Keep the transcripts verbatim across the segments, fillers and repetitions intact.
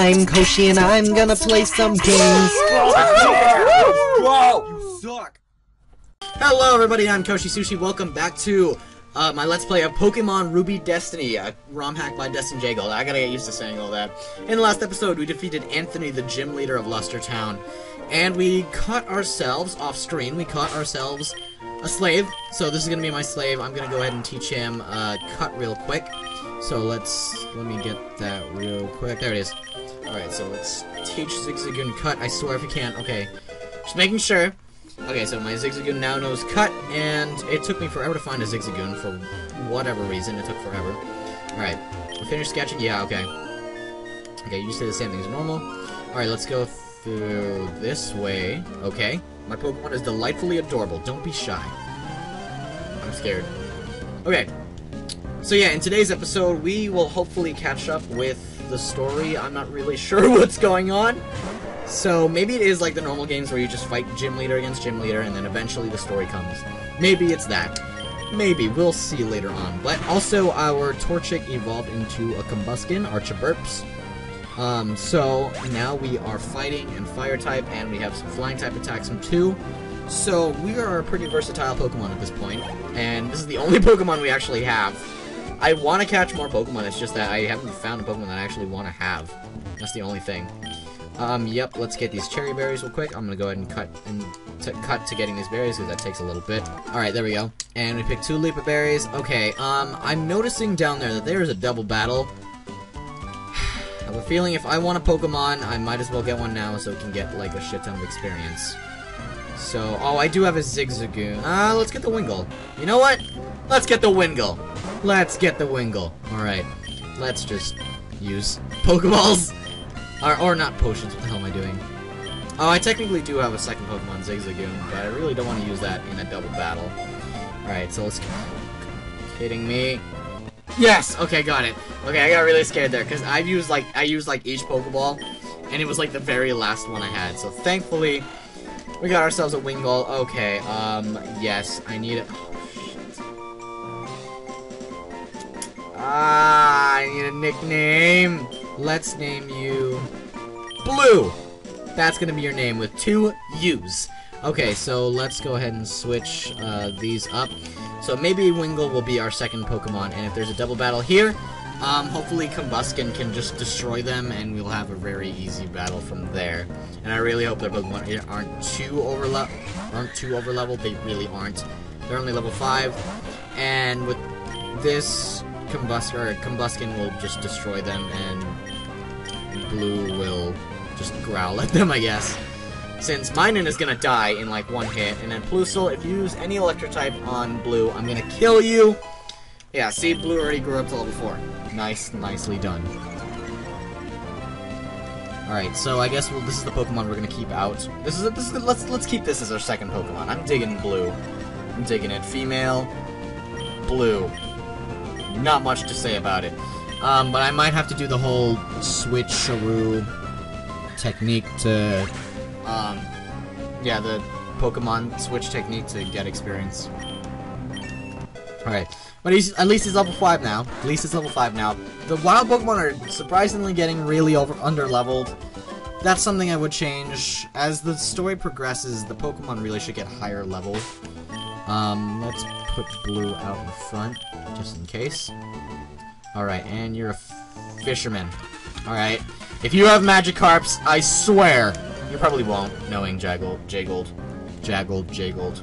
I'm Koshi and I'm gonna play some games. Whoa! You suck! Hello everybody, I'm KoshiSushi. Welcome back to uh, my Let's Play of Pokemon Ruby Destiny, a ROM hack by DestinedJagold. I gotta get used to saying all that. In the last episode, we defeated Anthony, the gym leader of Luster Town. And we caught ourselves, off screen, we caught ourselves a slave. So this is gonna be my slave. I'm gonna go ahead and teach him uh, cut real quick. So let's, let me get that real quick. There it is. Alright, so let's teach Zigzagoon cut. I swear if you can't. Okay. Just making sure. Okay, so my Zigzagoon now knows cut, and it took me forever to find a Zigzagoon for whatever reason. It took forever. Alright. Finish sketching? Yeah, okay. Okay, you just say the same thing as normal. Alright, let's go through this way. Okay. My Pokemon is delightfully adorable. Don't be shy. I'm scared. Okay. So yeah, in today's episode, we will hopefully catch up with the story. I'm not really sure what's going on. So maybe it is like the normal games where you just fight gym leader against gym leader and then eventually the story comes. Maybe it's that. Maybe. We'll see later on. But also, our Torchic evolved into a Combusken, Archiburps. Um, so now we are fighting and fire type, and we have some flying type attacks from two. So we are a pretty versatile Pokemon at this point, and this is the only Pokemon we actually have. I want to catch more Pokemon, it's just that I haven't found a Pokemon that I actually want to have. That's the only thing. Um, yep, let's get these cherry berries real quick. I'm gonna go ahead and cut and t cut to getting these berries, because that takes a little bit. Alright, there we go. And we picked two Lepa Berries. Okay, um, I'm noticing down there that there is a double battle. I have a feeling if I want a Pokemon, I might as well get one now so it can get, like, a shit ton of experience. So, oh, I do have a Zigzagoon. Uh, let's get the Wingull. You know what? Let's get the Wingull. Let's get the Wingull. Alright. Let's just use Pokeballs. Or, or not potions. What the hell am I doing? Oh, I technically do have a second Pokemon, Zigzagoon, but I really don't want to use that in a double battle. Alright, so let's get... Kidding me? Yes! Okay, got it. Okay, I got really scared there, because I've used, like, I used, like, each Pokeball, and it was, like, the very last one I had. So, thankfully, we got ourselves a Wingull. Okay, um, yes, I need it. Ah, I need a nickname. Let's name you Blue. That's gonna be your name with two U's. Okay, so let's go ahead and switch uh, these up. So maybe Wingull will be our second Pokemon, and if there's a double battle here, um, hopefully Combusken can just destroy them, and we'll have a very easy battle from there. And I really hope their Pokemon aren't too overle aren't too overleveled. They really aren't. They're only level five, and with this. Combust or Combusken will just destroy them, and Blue will just growl at them, I guess. Since Minun is gonna die in like one hit, and then Plusle, if you use any electric type on Blue, I'm gonna kill you! Yeah, see, Blue already grew up to level four. Nice, nicely done. Alright, so I guess we'll, this is the Pokemon we're gonna keep out. This is, a, this is a, let's, let's keep this as our second Pokemon. I'm digging Blue. I'm digging it. Female. Blue. Not much to say about it. Um, but I might have to do the whole switcheroo technique to... Um, yeah, the Pokemon switch technique to get experience. Alright. But he's, at least he's level five now. At least he's level five now. The wild Pokemon are surprisingly getting really over under-leveled. That's something I would change. As the story progresses, the Pokemon really should get higher level. Um, let's put Blue out in front, just in case. Alright, and you're a fisherman. Alright. If you have Magikarps, I swear, you probably won't, knowing Jagold, Jagold, Jagold, Jagold.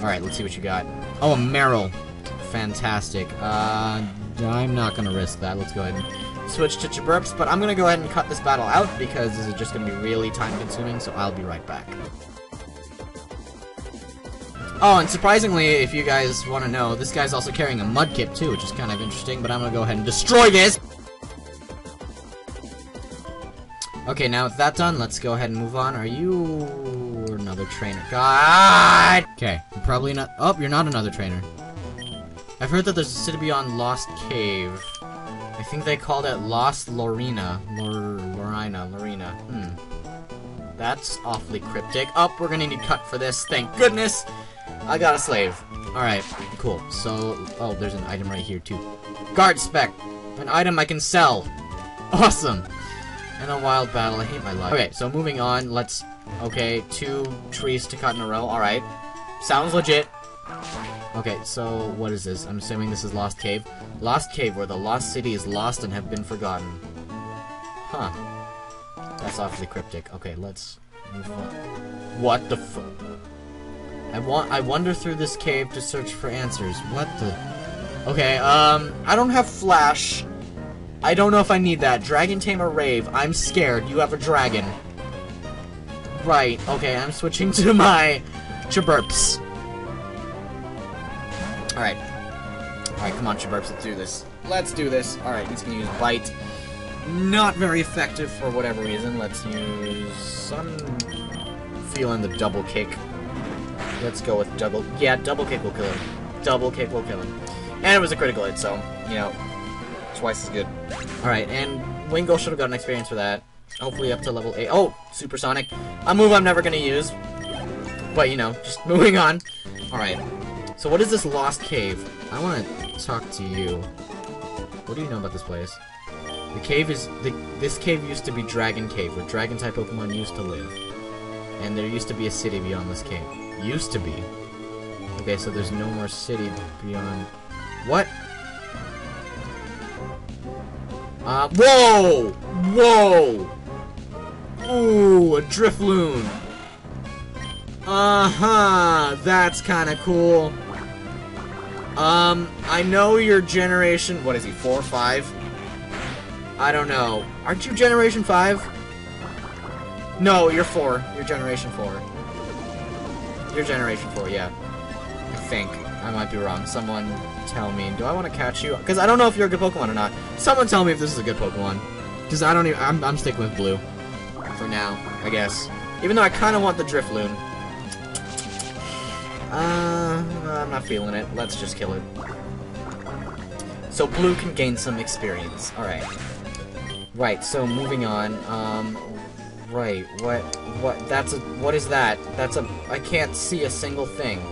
Alright, let's see what you got. Oh, a Meryl. Fantastic. Uh, I'm not gonna risk that. Let's go ahead and switch to Chiburps, but I'm gonna go ahead and cut this battle out, because this is just gonna be really time-consuming, so I'll be right back. Oh, and surprisingly, if you guys want to know, this guy's also carrying a Mudkip, too, which is kind of interesting, but I'm going to go ahead and destroy this! Okay, now with that done, let's go ahead and move on. Are you... another trainer? God! Okay, you're probably not... Oh, you're not another trainer. I've heard that there's a city beyond Lost Cave. I think they called it Lost Lorina. Lor... Lorina, Lorina. Hmm. That's awfully cryptic. Oh, we're going to need cut for this, thank goodness! I got a slave. Alright, cool. So, oh, there's an item right here, too. Guard spec! An item I can sell! Awesome! And a wild battle. I hate my life. Okay, so moving on. Let's... Okay, two trees to cut in a row. Alright. Sounds legit. Okay, so what is this? I'm assuming this is Lost Cave. Lost Cave, where the lost city is lost and have been forgotten. Huh. That's awfully cryptic. Okay, let's move on. What the fuck? I want. I wander through this cave to search for answers. What the... Okay, um... I don't have Flash. I don't know if I need that. Dragon Tamer Rave. I'm scared. You have a dragon. Right. Okay, I'm switching to my Chiburps. Alright. Alright, come on, Chiburps. Let's do this. Let's do this. Alright, he's gonna use Bite. Not very effective for whatever reason. Let's use... I'm feeling the double kick. Let's go with double... Yeah, double kick will kill him. Double kick will kill him. And it was a critical hit, so, you know, twice as good. Alright, and Wingull should have gotten experience for that. Hopefully up to level eight. Oh! Supersonic. A move I'm never gonna use. But, you know, just moving on. Alright. So what is this Lost Cave? I wanna talk to you. What do you know about this place? The cave is... The, this cave used to be Dragon Cave, where Dragon-type Pokemon used to live. And there used to be a city beyond this cave. Used to be. Okay, so there's no more city beyond... What? Uh, whoa! Whoa! Ooh, a Driftloon! Uh-huh! That's kinda cool. Um, I know your generation... What is he, four or five? I don't know. Aren't you generation five? No, you're four. You're generation four. You're generation four, yeah. I think. I might be wrong. Someone tell me. Do I want to catch you? Because I don't know if you're a good Pokemon or not. Someone tell me if this is a good Pokemon. Because I don't even... I'm, I'm sticking with Blue. For now, I guess. Even though I kind of want the Driftloon. Uh, I'm not feeling it. Let's just kill it. So Blue can gain some experience. Alright. Right, so moving on. Um... Right, what, what, that's a, what is that? That's a, I can't see a single thing.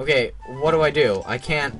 Okay, what do I do? I can't...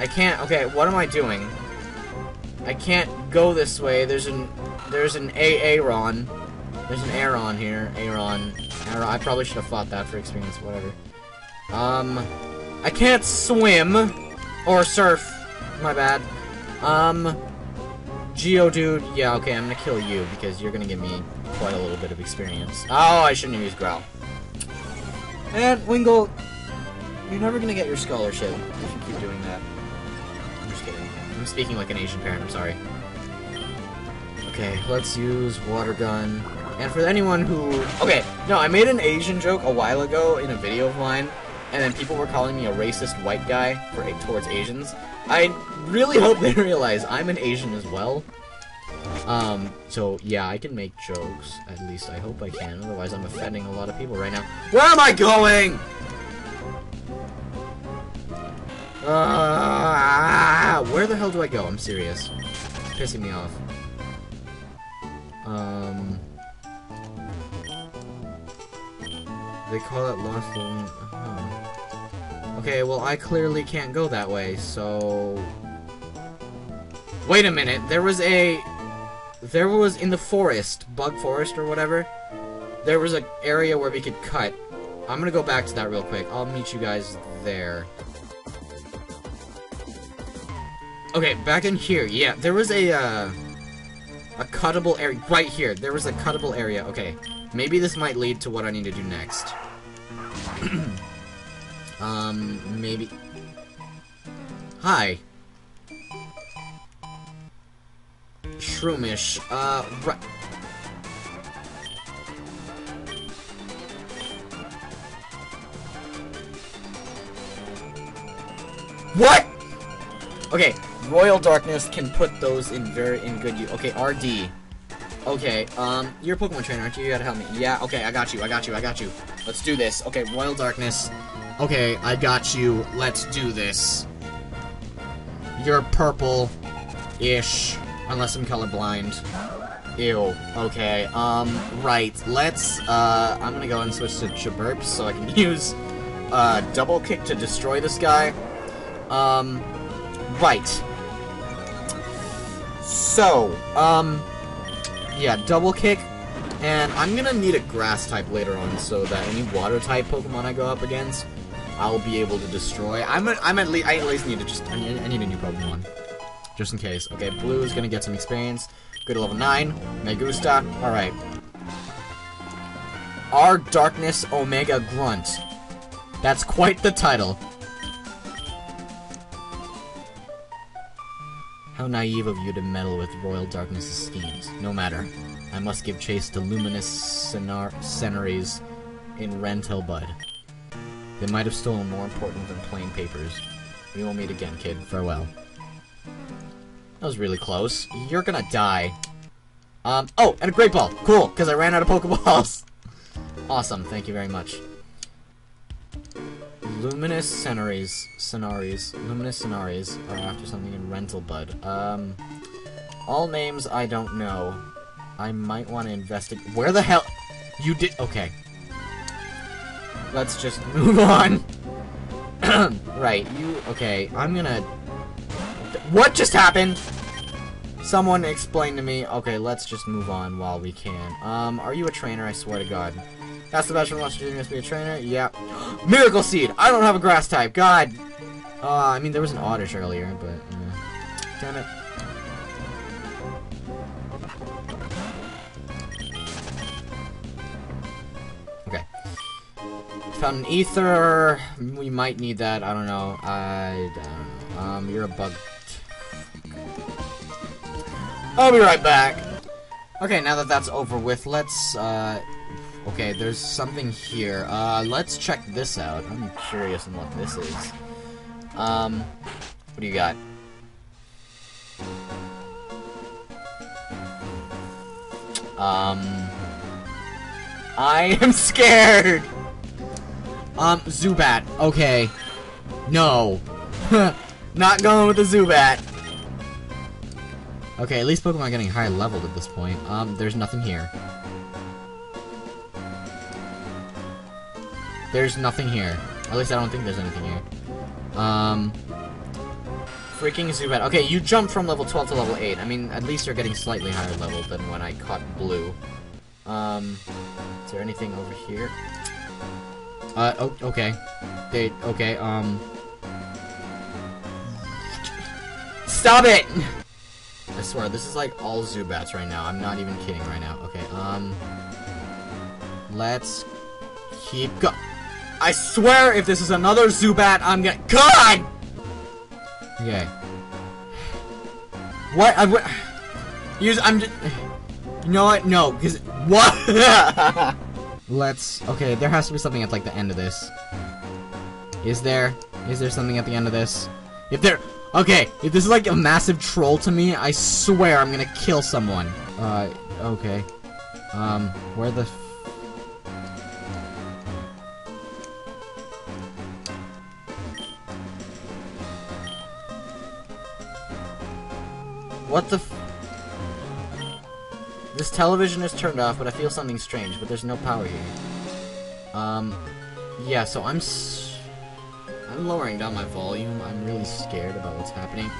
I can't, okay, what am I doing? I can't go this way, there's an, there's an A-Aron. There's an Aron here, Aron. Aron, I probably should have fought that for experience, whatever. Um, I can't swim, or surf, my bad. Um, Geodude, yeah, okay, I'm gonna kill you, because you're gonna give me quite a little bit of experience. Oh, I shouldn't have used Growl. And, Wingull, you're never gonna get your scholarship if you keep doing that. I'm just kidding. I'm speaking like an Asian parent, I'm sorry. Okay, let's use Water Gun. And for anyone who... Okay, no, I made an Asian joke a while ago in a video of mine, and then people were calling me a racist white guy for towards Asians. I really hope they realize I'm an Asian as well. Um, so, yeah, I can make jokes. At least I hope I can. Otherwise, I'm offending a lot of people right now. Where am I going? Uh, where the hell do I go? I'm serious. It's pissing me off. Um... They call it Lost Lorina. Oh. Okay, well, I clearly can't go that way, so... Wait a minute, there was a... There was, in the forest, Bug Forest or whatever, there was an area where we could cut. I'm gonna go back to that real quick. I'll meet you guys there. Okay, back in here. Yeah, there was a, uh... a cuttable area. Right here, there was a cuttable area. Okay. Maybe this might lead to what I need to do next. um, maybe... Hi. Shroomish. Uh, right... What?! Okay, Royal Darkness can put those in very in good use. Okay, R D. Okay, um, you're a Pokemon trainer, aren't you? You gotta help me. Yeah, okay, I got you, I got you, I got you. Let's do this. Okay, Royal Darkness. Okay, I got you. Let's do this. You're purple-ish, unless I'm colorblind. Ew. Okay, um, right, let's, uh, I'm gonna go and switch to Chiburps so I can use, uh, Double Kick to destroy this guy. Um, right. So, um, yeah, Double Kick, and I'm gonna need a Grass type later on so that any Water type Pokemon I go up against, I'll be able to destroy. I'm, a, I'm at least, I at least need to just, I need, I need a new Pokemon. Just in case. Okay, Blue is gonna get some experience. Good level nine. Megusta. Alright. Our Darkness Omega Grunt. That's quite the title. How naive of you to meddle with Royal Darkness's schemes. No matter. I must give chase to Luminous Scenaries in Rental Bud. They might have stolen more important than plain papers. We will meet again, kid. Farewell. That was really close. You're gonna die. Um, oh, and a Great Ball. Cool, because I ran out of Pokeballs. Awesome, thank you very much. Luminous Scenaries. Scenaries. Luminous Scenaries are after something in Rental Bud. Um, all names I don't know. I might want to investigate. Where the hell? You did. Okay. Let's just move on. Right, you. Okay, I'm gonna. What just happened? Someone explain to me. Okay, let's just move on while we can. Um, are you a trainer? I swear to God. That's the best one wants to do. You must be a trainer. Yeah. Miracle Seed. I don't have a Grass type. God. Uh, I mean there was an Oddish earlier, but uh, damn it. Okay. Found an Ether. We might need that. I don't know. I don't know. Um, you're a bug. I'll be right back. Okay, now that that's over with, let's, uh... okay, there's something here. Uh, let's check this out. I'm curious on what this is. Um, what do you got? Um... I am scared! Um, Zubat. Okay. No. Not going with the Zubat. Okay, at least Pokemon are getting higher leveled at this point. Um, there's nothing here. There's nothing here. At least I don't think there's anything here. Um, freaking Zubat. Okay, you jumped from level twelve to level eight. I mean, at least you're getting slightly higher level than when I caught Blue. Um, is there anything over here? Uh, oh, okay. They, okay, um... Stop it! I swear, this is like all Zubats right now. I'm not even kidding right now. Okay, um... let's... keep go- I swear if this is another Zubat, I'm gonna- God! Okay. What? I'm- Use- I'm just- You know what? No, because- What? Let's- Okay, there has to be something at like the end of this. Is there? Is there something at the end of this? If there- Okay, if this is like a massive troll to me, I swear I'm gonna kill someone. Uh, okay. Um, where the f What the f This television is turned off, but I feel something strange, but there's no power here. Um, yeah, so I'm s I'm lowering down my volume. I'm really scared about what's happening.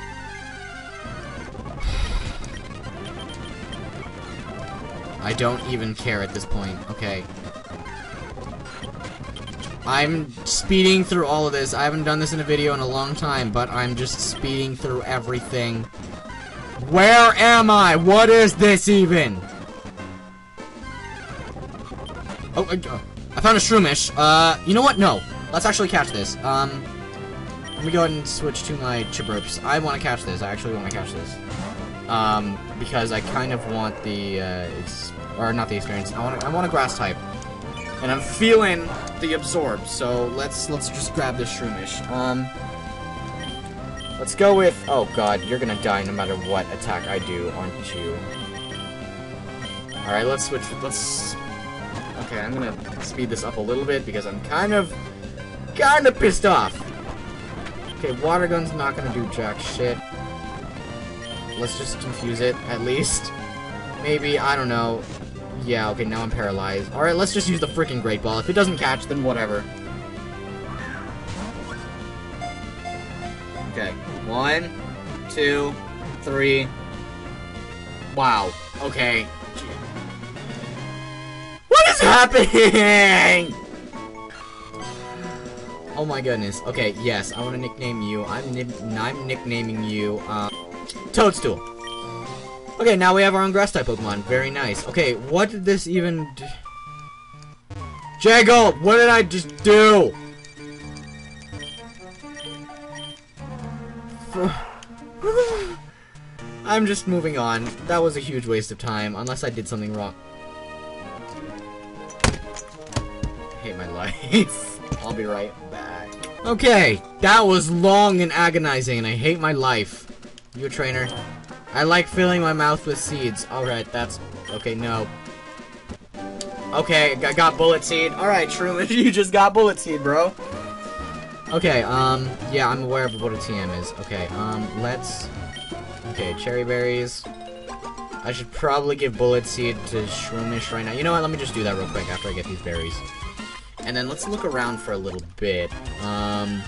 I don't even care at this point. Okay. I'm speeding through all of this. I haven't done this in a video in a long time, but I'm just speeding through everything. Where am I? What is this even? Oh, I, oh, I found a Shroomish. Uh, you know what? No. Let's actually catch this. Um, let me go ahead and switch to my Chiburps. I want to catch this. I actually want to catch this. Um, because I kind of want the, uh, ex or not the experience. I want, I want a Grass type, and I'm feeling the Absorb. So let's let's just grab this Shroomish. Um, let's go with. Oh God, you're gonna die no matter what attack I do, aren't you? All right, let's switch. Let's. Okay, I'm gonna speed this up a little bit because I'm kind of. Kinda pissed off. Okay, Water Gun's not gonna do jack shit. Let's just confuse it, at least. maybe, I don't know. Yeah, okay, now I'm paralyzed. Alright, let's just use the freaking Great Ball. If it doesn't catch, then whatever. Okay, one, two, three. Wow, okay. What is happening? Oh my goodness. Okay, yes, I want to nickname you. I'm, ni I'm nicknaming you, uh, Toadstool. Okay, now we have our own Grass-type Pokemon. Very nice. Okay, what did this even do? Jagold, what did I just do? I'm just moving on. That was a huge waste of time, unless I did something wrong. I hate my life. I'll be right back. Okay, that was long and agonizing, and I hate my life. You a trainer? I like filling my mouth with seeds. Alright, that's... Okay, no. Okay, I got bullet seed. Alright, Shroomish, you just got bullet seed, bro. Okay, um... yeah, I'm aware of what a T M is. Okay, um, let's... Okay, cherry berries. I should probably give bullet seed to Shroomish right now. You know what, let me just do that real quick after I get these berries. And then let's look around for a little bit. Um,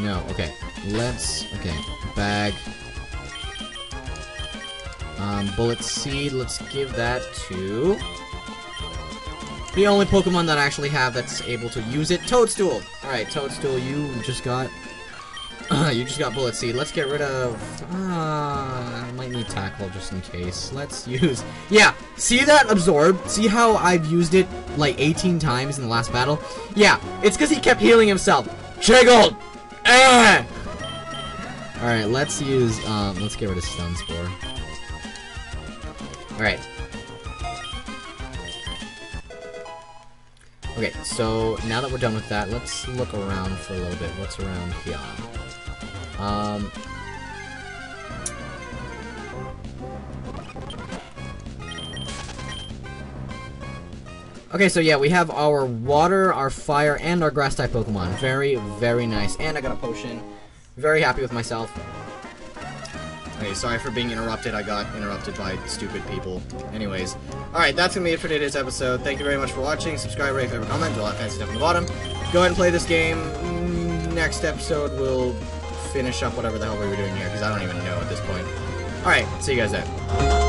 no, okay. Let's, okay, bag. Um, bullet seed, let's give that to... The only Pokemon that I actually have that's able to use it, Toadstool! Alright, Toadstool, you just got... you just got bullet seed. Let's get rid of... Uh, I might need tackle just in case. Let's use... Yeah! See that absorb? See how I've used it like eighteen times in the last battle? Yeah, it's because he kept healing himself. Jiggled! Eh! Alright, let's use... Um, let's get rid of Stun Spore. Alright. Okay, so now that we're done with that, let's look around for a little bit. What's around here? Um, okay, so yeah, we have our water, our fire, and our grass type Pokemon. Very, very nice. And I got a potion. Very happy with myself. Okay, sorry for being interrupted. I got interrupted by stupid people. Anyways. Alright, that's going to be it for today's episode. Thank you very much for watching. Subscribe, rate, favorite, comment. Do a lot of fancy stuff on the bottom. Go ahead and play this game. Next episode, we'll... finish up whatever the hell we were doing here, because I don't even know at this point. Alright, see you guys then.